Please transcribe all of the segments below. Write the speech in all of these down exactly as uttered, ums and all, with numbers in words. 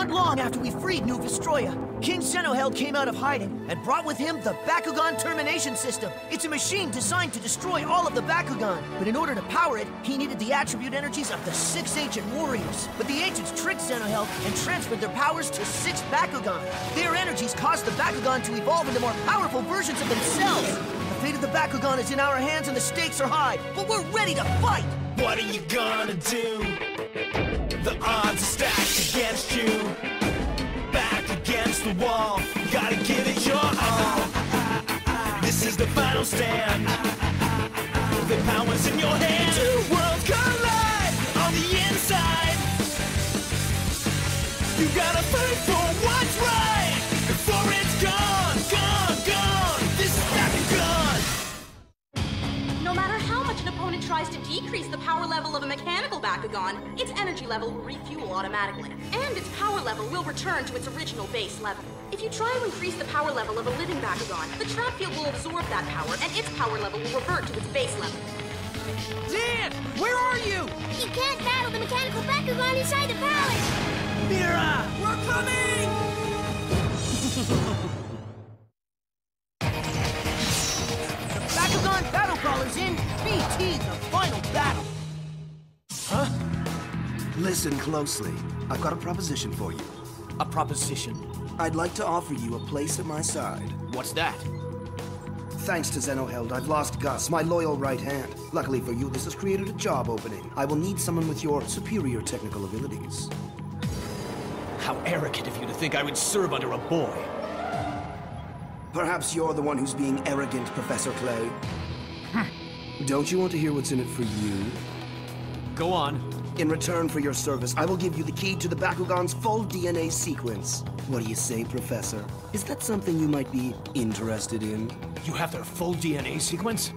Not long after we freed New Vestroya, King Zenoheld came out of hiding and brought with him the Bakugan Termination System. It's a machine designed to destroy all of the Bakugan, but in order to power it, he needed the attribute energies of the six ancient warriors. But the ancients tricked Zenoheld and transferred their powers to six Bakugan. Their energies caused the Bakugan to evolve into more powerful versions of themselves. The fate of the Bakugan is in our hands and the stakes are high, but we're ready to fight! What are you gonna do? The odds are stacked against you. Back against the wall, you gotta give it your all. This is the final stand. The power's in your hand. Two worlds collide on the inside. You gotta fight for what's right before it's gone, gone, gone. This is Bakugan. No matter how much an opponent tries to decrease the power level of a mechanical Bakugan, its energy level will refuel automatically, and its power level will return to its original base level. If you try to increase the power level of a living Bakugan, the trap field will absorb that power, and its power level will revert to its base level. Dan! Where are you? You can't battle the mechanical Bakugan inside the palace! Mira! We're coming! Bakugan Battle Call is in. B T, the final battle. Huh? Listen closely. I've got a proposition for you. A proposition? I'd like to offer you a place at my side. What's that? Thanks to Zenoheld, I've lost Gus, my loyal right hand. Luckily for you, this has created a job opening. I will need someone with your superior technical abilities. How arrogant of you to think I would serve under a boy. Perhaps you're the one who's being arrogant, Professor Clay. Huh. Don't you want to hear what's in it for you? Go on. In return for your service, I will give you the key to the Bakugan's full D N A sequence. What do you say, Professor? Is that something you might be interested in? You have their full D N A sequence?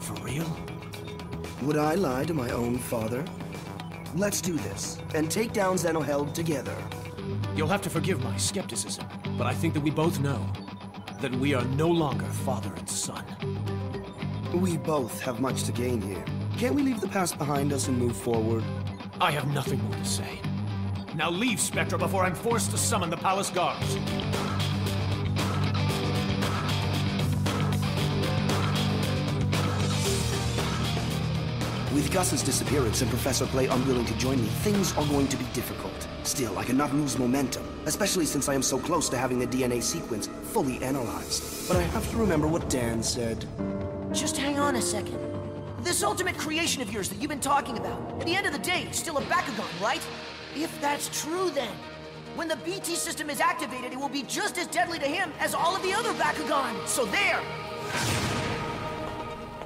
For real? Would I lie to my own father? Let's do this, and take down Zenoheld together. You'll have to forgive my skepticism, but I think that we both know that we are no longer father and son. We both have much to gain here. Can't we leave the past behind us and move forward? I have nothing more to say. Now leave, Spectra, before I'm forced to summon the palace guards. With Gus's disappearance and Professor Clay unwilling to join me, things are going to be difficult. Still, I cannot lose momentum, especially since I am so close to having the D N A sequence fully analyzed. But I have to remember what Dan said. Just hang on a second. This ultimate creation of yours that you've been talking about, at the end of the day, it's still a Bakugan, right? If that's true, then when the B T system is activated, it will be just as deadly to him as all of the other Bakugan. So there!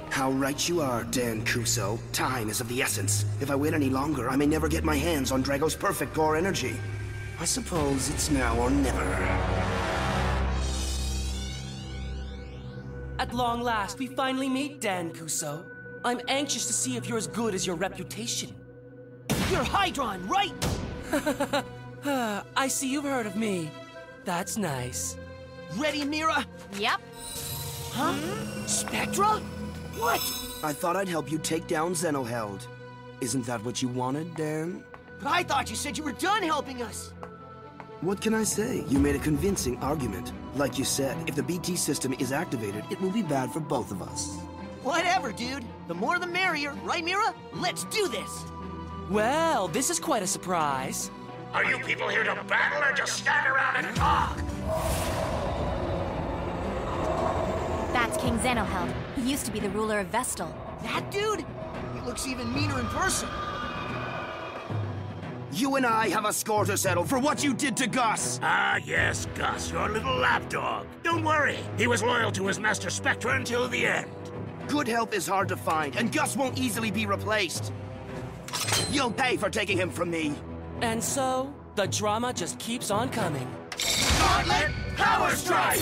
How right you are, Dan Kuso. Time is of the essence. If I wait any longer, I may never get my hands on Drago's perfect core energy. I suppose it's now or never. At long last, we finally meet, Dan Kuso. I'm anxious to see if you're as good as your reputation. You're Hydron, right? I see you've heard of me. That's nice. Ready, Mira? Yep. Huh? Spectra? What? I thought I'd help you take down Zenoheld. Isn't that what you wanted, Dan? But I thought you said you were done helping us! What can I say? You made a convincing argument. Like you said, if the B T system is activated, it will be bad for both of us. Whatever, dude. The more the merrier, right, Mira? Let's do this! Well, this is quite a surprise. Are you people here to battle or just stand around and talk? That's King Zenoheld. He used to be the ruler of Vestal. That dude? He looks even meaner in person. You and I have a score to settle for what you did to Gus! Ah, yes, Gus, your little lapdog. Don't worry, he was loyal to his master Spectra until the end. Good help is hard to find, and Gus won't easily be replaced. You'll pay for taking him from me. And so, the drama just keeps on coming. Gauntlet Power Strike!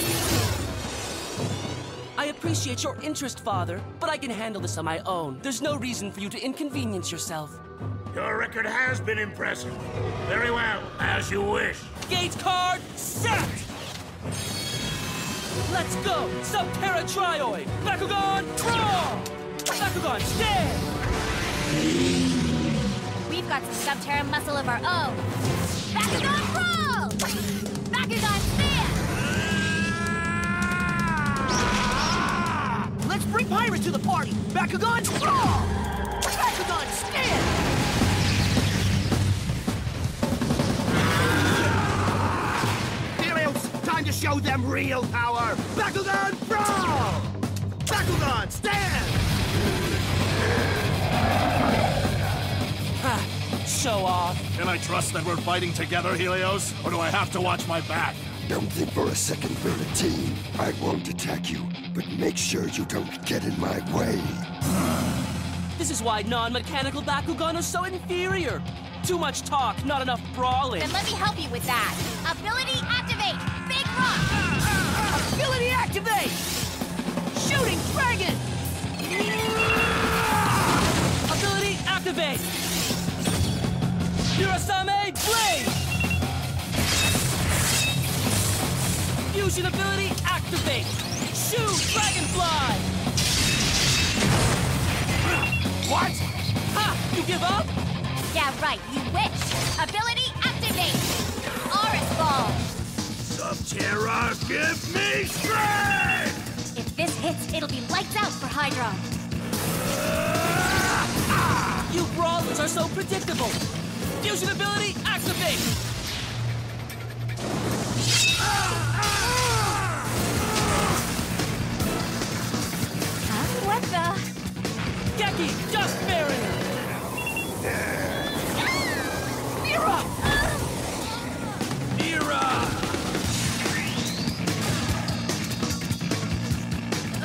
I appreciate your interest, Father, but I can handle this on my own. There's no reason for you to inconvenience yourself. Your record has been impressive. Very well, as you wish. Gates card set! Let's go! Subterra Trioid! Bakugan, draw! Bakugan, stand! We've got some Subterra muscle of our own. Bakugan crawl! Bakugan stand! Let's bring Pyrus to the party! Bakugan crawl! Bakugan stand! Time to show them real power! Bakugan brawl! Bakugan stand! Ah, show off. Can I trust that we're fighting together, Helios? Or do I have to watch my back? Don't think for a second we're a team. I won't attack you, but make sure you don't get in my way. This is why non-mechanical Bakugan are so inferior. Too much talk, not enough brawling. Then let me help you with that. Ability activate! Big rock! Uh, uh, uh. Ability activate! Shooting dragon! Uh. Ability activate! Murasame blade! Fusion ability activate! Shoot dragonfly! What? Ha! You give up? Yeah, right, you wish. Ability activate. Auras Ball. Subterra, give me strength! If this hits, it'll be lights out for Hydron. Uh, ah. You brawlers are so predictable. Fusion ability activate. Uh, ah. uh, what the? Geki, just bury. Mira! Mira! Uh.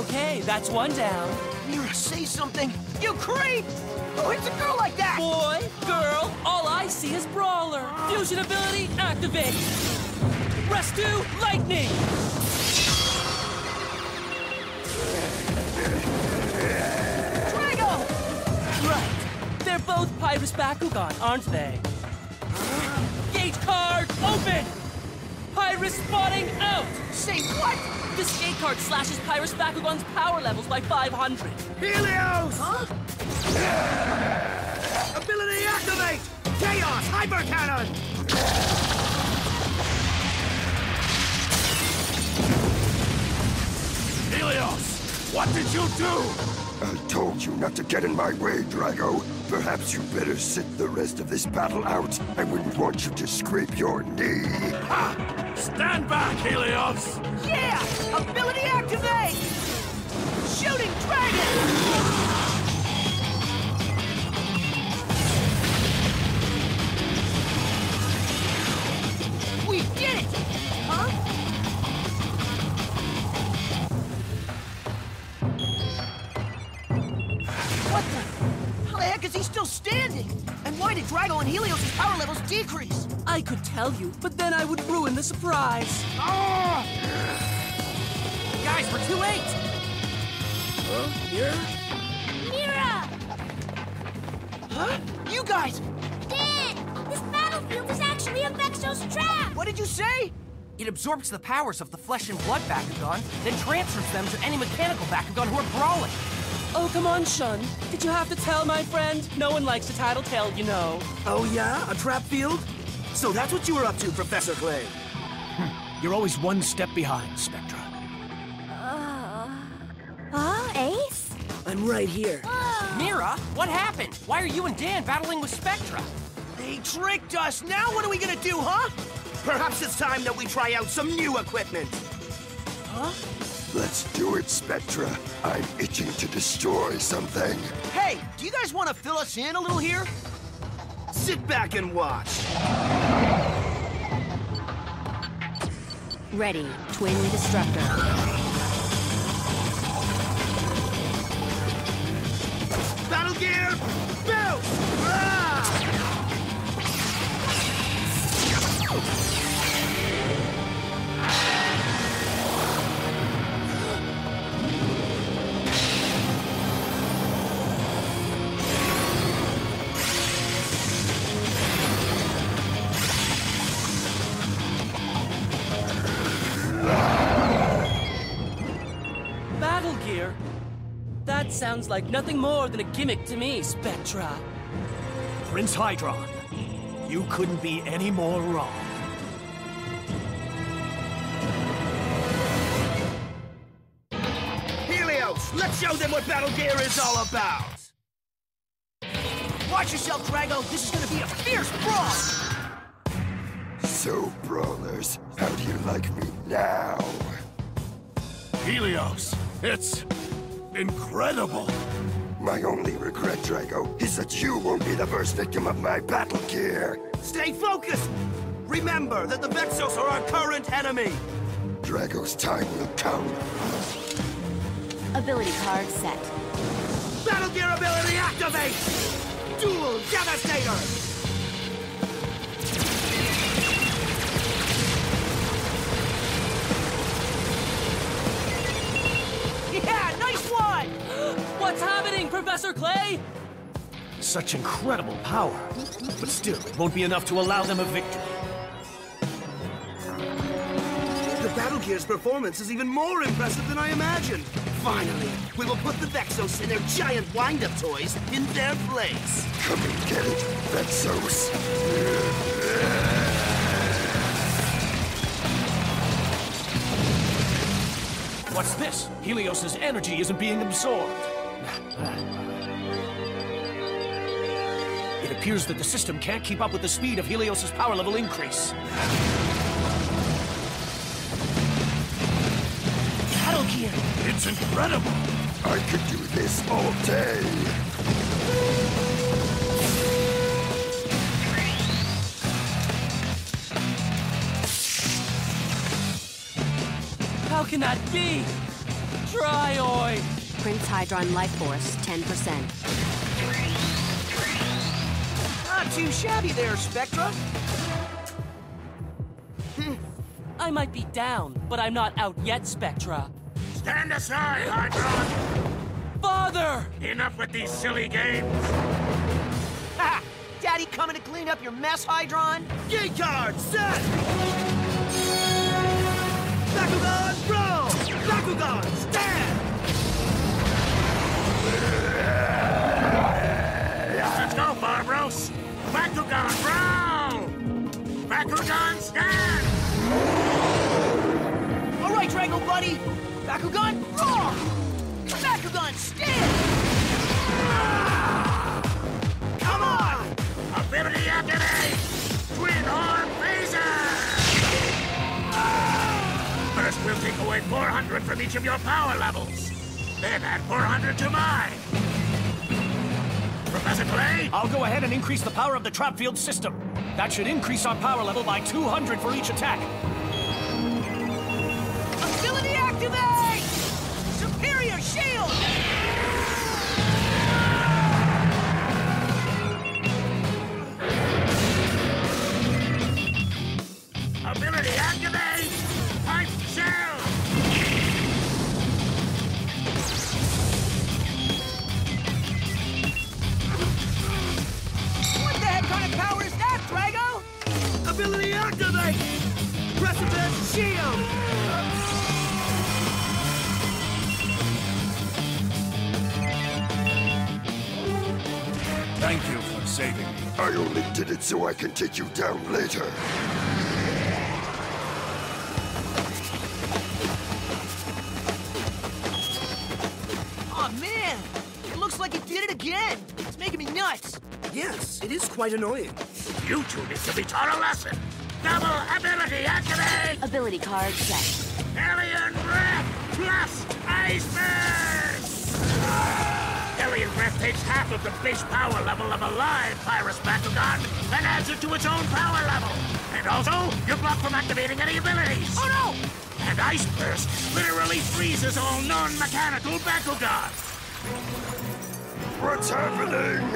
Okay, that's one down. Mira, say something! You creep! Who hits a girl like that? Boy, girl, all I see is brawler. Fusion ability activate. Rescue lightning! Drago! Right. They're both Pyrus Bakugan, aren't they? Gate card open! Pyrus spotting out! Say what? This gate card slashes Pyrus Bakugan's power levels by five hundred. Helios! Huh? Yeah. Ability activate! Chaos Hyper Cannon! Helios! What did you do? I told you not to get in my way, Drago. Perhaps you better sit the rest of this battle out. I wouldn't want you to scrape your knee. Ha! Stand back, Helios! Yeah! Ability activate! Shooting dragon! We did it! Huh? Standing! And why did Drago and Helios' power levels decrease? I could tell you, but then I would ruin the surprise. Ah! Guys, we're too late! Huh? Here? Mira! Huh? You guys! Dan! This battlefield is actually a Vexos trap! What did you say? It absorbs the powers of the flesh and blood Bakugan, then transfers them to any mechanical Bakugan who are brawling. Oh, come on, Shun. Did you have to tell my friend? No one likes to tattletale, you know. Oh, yeah? A trap field? So that's what you were up to, Professor Clay. Hm. You're always one step behind, Spectra. Ah, uh, uh, Ace? I'm right here. Uh. Mira, what happened? Why are you and Dan battling with Spectra? They tricked us. Now what are we gonna do, huh? Perhaps it's time that we try out some new equipment. Huh? Let's do it, Spectra. I'm itching to destroy something. Hey, do you guys want to fill us in a little here? Sit back and watch. Ready, Twin Destructor. Battle gear, build! Ah! Sounds like nothing more than a gimmick to me, Spectra. Prince Hydron, you couldn't be any more wrong. Helios, let's show them what battle gear is all about! Watch yourself, Drago. This is gonna be a fierce brawl! So, brawlers, how do you like me now? Helios, it's incredible! My only regret, Drago, is that you won't be the first victim of my battle gear. Stay focused! Remember that the Vexos are our current enemy! Drago's time will come. Ability card set. Battle gear ability activate! Dual Devastator! Yeah, nice one! What's happening, Professor Clay? Such incredible power. But still, it won't be enough to allow them a victory. The Battle Gear's performance is even more impressive than I imagined. Finally, we will put the Vexos and their giant wind-up toys in their place. Come and get it, Vexos. What's this? Helios' energy isn't being absorbed. It appears that the system can't keep up with the speed of Helios' power level increase. Battle gear! It's incredible! I could do this all day! How can that be? Trioid! Prince Hydron life force, ten percent. Not too shabby there, Spectra. Hm. I might be down, but I'm not out yet, Spectra. Stand aside, Hydron! Father! Enough with these silly games! Ha! Daddy coming to clean up your mess, Hydron? Gate guard, set! Bakugan, roll! Bakugan, stand! Let's go, Barbaros! Bakugan, roll! Bakugan, stand! All right, Drago, buddy! Bakugan, roar! Bakugan, stand! Come on! Ability activate! Twin arm phaser! First, we'll take away four hundred from each of your power levels. Then add four hundred to mine. Professor Clay? I'll go ahead and increase the power of the trap field system. That should increase our power level by two hundred for each attack. Ability activate! Superior shield! Ability activate! Pipe shell! What the heck kind of power is that, Drago? Ability activate! Precipice shield! Thank you for saving me. I only did it so I can take you down later. Again. It's making me nuts! Yes, it is quite annoying. You two need to be taught a lesson! Double ability activate! Ability card set. Alien Breath plus Iceberg! Ah! Alien Breath takes half of the base power level of a live Pyrus Bakugan and adds it to its own power level! And also, you're blocked from activating any abilities! Oh no! And Ice Burst literally freezes all non-mechanical Bakugan! What's happening?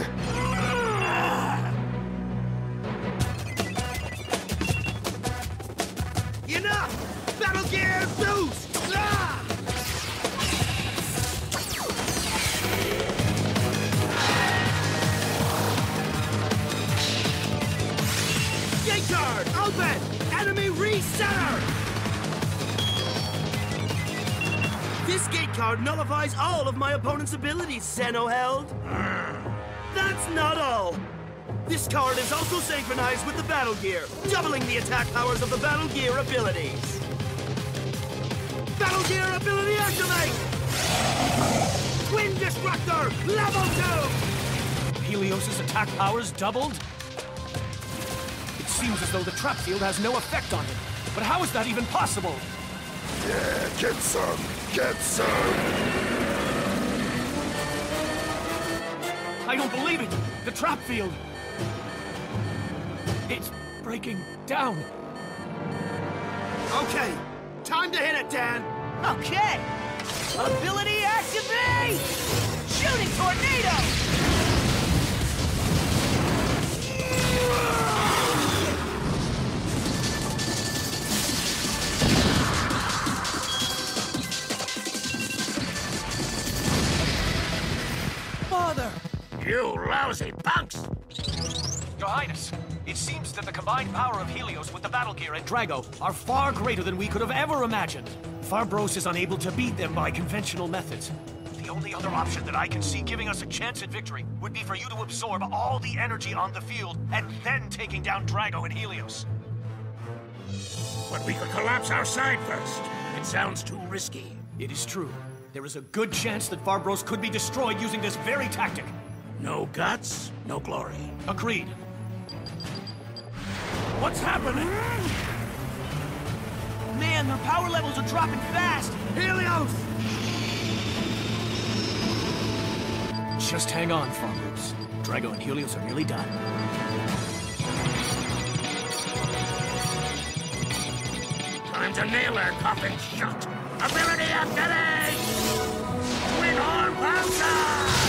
Enough! Battle gear boost! Ah! Gate guard, open! Enemy recenter! This gate guard nullifies all of my opponent's abilities, Zenoheld. That's not all! This card is also synchronized with the Battle Gear, doubling the attack powers of the Battle Gear abilities. Battle Gear ability activate! Twin Destructor, level two! Helios' attack powers doubled? It seems as though the trap field has no effect on it. But how is that even possible? Yeah, get some, get some! I don't believe it! The trap field! It's breaking down. Okay, time to hit it, Dan! Okay! Ability activate! Shooting tornado! Father! You lousy punks! Your Highness, it seems that the combined power of Helios with the Battle Gear and Drago are far greater than we could have ever imagined. Farbros is unable to beat them by conventional methods. The only other option that I can see giving us a chance at victory would be for you to absorb all the energy on the field and then taking down Drago and Helios. But we could collapse our side first. It sounds too risky. It is true. There is a good chance that Farbros could be destroyed using this very tactic. No guts, no glory. Agreed. What's happening? Man, their power levels are dropping fast! Helios! Just hang on, Farbros. Drago and Helios are nearly done. Time to nail our coffin shut! Ability activate! Twin Horn Pounder!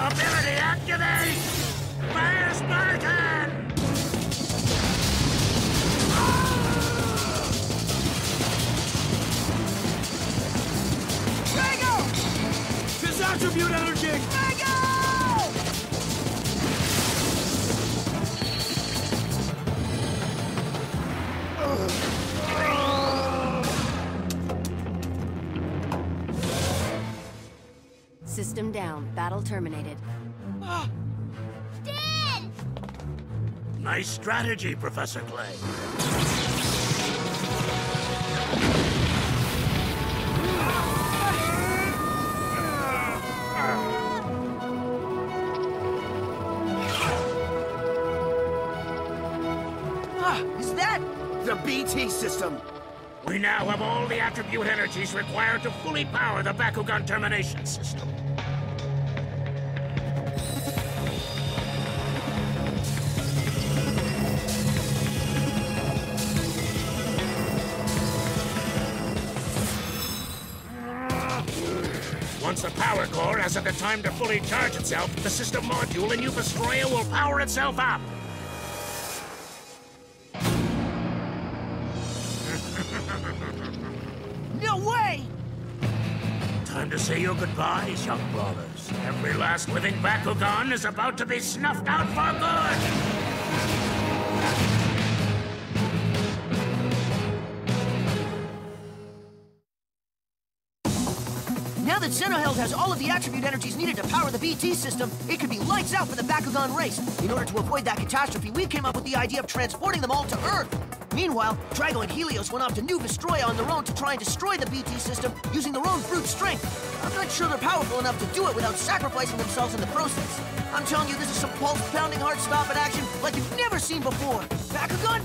Ability activate! Fire Spartan! Drago! His attribute energy! Drago! System down. Battle terminated. Ah. Dan! Nice strategy, Professor Clay. Ah, is that the B T system? We now have all the attribute energies required to fully power the Bakugan Termination System. Once the power core hasn't the time to fully charge itself, the system module in New Vestroya will power itself up. No way! Time to say your goodbyes, young brothers. Every last living Bakugan is about to be snuffed out for good! Now that Zenoheld has all of the attribute energies needed to power the B T system, it could be lights out for the Bakugan race. In order to avoid that catastrophe, we came up with the idea of transporting them all to Earth. Meanwhile, Drago and Helios went off to New Vestroya on their own to try and destroy the B T system using their own brute strength. I'm not sure they're powerful enough to do it without sacrificing themselves in the process. I'm telling you, this is some pulse-pounding, heart-stopping action like you've never seen before. Bakugan